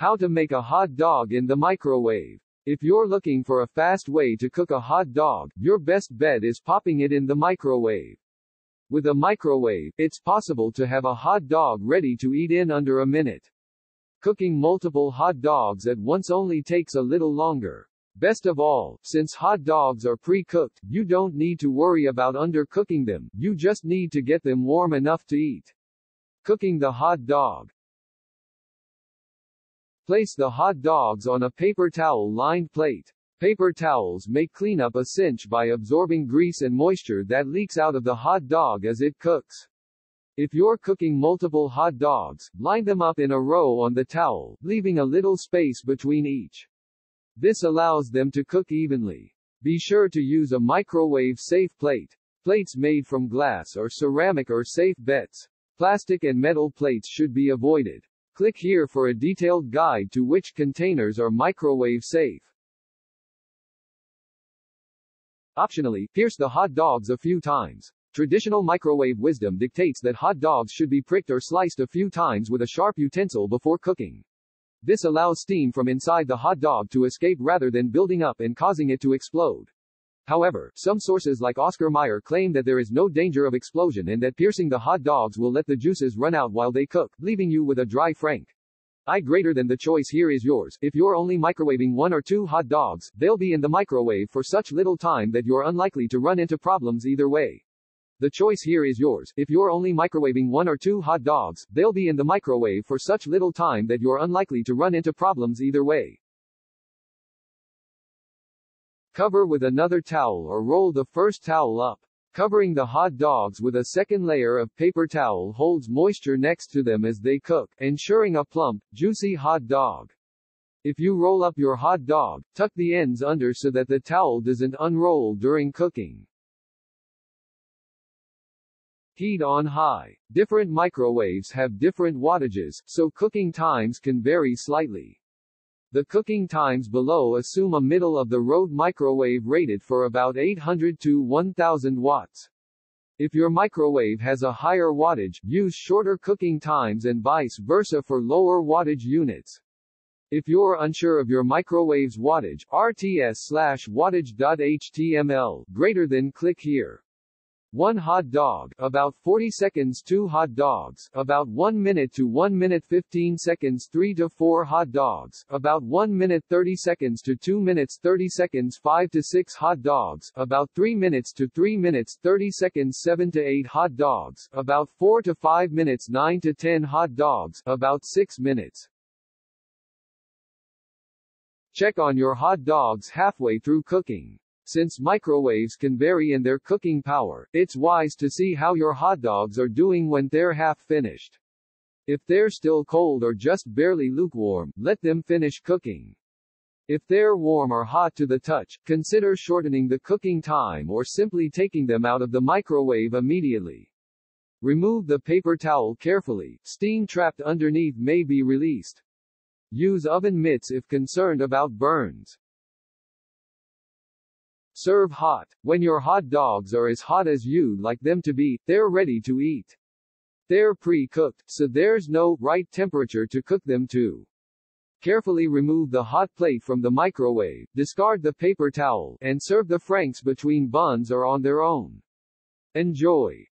How to make a hot dog in the microwave. If you're looking for a fast way to cook a hot dog, your best bet is popping it in the microwave. With a microwave, it's possible to have a hot dog ready to eat in under a minute. Cooking multiple hot dogs at once only takes a little longer. Best of all, since hot dogs are pre-cooked, you don't need to worry about undercooking them, you just need to get them warm enough to eat. Cooking the hot dog. Place the hot dogs on a paper towel-lined plate. Paper towels make cleanup a cinch by absorbing grease and moisture that leaks out of the hot dog as it cooks. If you're cooking multiple hot dogs, line them up in a row on the towel, leaving a little space between each. This allows them to cook evenly. Be sure to use a microwave-safe plate. Plates made from glass or ceramic are safe bets. Plastic and metal plates should be avoided. Click here for a detailed guide to which containers are microwave-safe. Optionally, pierce the hot dogs a few times. Traditional microwave wisdom dictates that hot dogs should be pricked or sliced a few times with a sharp utensil before cooking. This allows steam from inside the hot dog to escape rather than building up and causing it to explode. However, some sources like Oscar Mayer claim that there is no danger of explosion and that piercing the hot dogs will let the juices run out while they cook, leaving you with a dry frank. The choice here is yours. If you're only microwaving 1 or 2 hot dogs, they'll be in the microwave for such little time that you're unlikely to run into problems either way. The choice here is yours. If you're only microwaving 1 or 2 hot dogs, they'll be in the microwave for such little time that you're unlikely to run into problems either way. Cover with another towel or roll the first towel up. Covering the hot dogs with a second layer of paper towel holds moisture next to them as they cook, ensuring a plump, juicy hot dog. If you roll up your hot dog, tuck the ends under so that the towel doesn't unroll during cooking. Heat on high. Different microwaves have different wattages, so cooking times can vary slightly. The cooking times below assume a middle-of-the-road microwave rated for about 800 to 1000 watts. If your microwave has a higher wattage, use shorter cooking times and vice versa for lower wattage units. If you're unsure of your microwave's wattage, rts/wattage.html > click here. 1 hot dog, about 40 seconds 2 hot dogs, about 1 minute to 1 minute 15 seconds 3 to 4 hot dogs, about 1 minute 30 seconds to 2 minutes 30 seconds 5 to 6 hot dogs, about 3 minutes to 3 minutes 30 seconds 7 to 8 hot dogs, about 4 to 5 minutes 9 to 10 hot dogs, about 6 minutes. Check on your hot dogs halfway through cooking. Since microwaves can vary in their cooking power, it's wise to see how your hot dogs are doing when they're half finished. If they're still cold or just barely lukewarm, let them finish cooking. If they're warm or hot to the touch, consider shortening the cooking time or simply taking them out of the microwave immediately. Remove the paper towel carefully. Steam trapped underneath may be released. Use oven mitts if concerned about burns. Serve hot. When your hot dogs are as hot as you'd like them to be, they're ready to eat. They're pre-cooked, so there's no right temperature to cook them to. Carefully remove the hot plate from the microwave, discard the paper towel, and serve the franks between buns or on their own. Enjoy.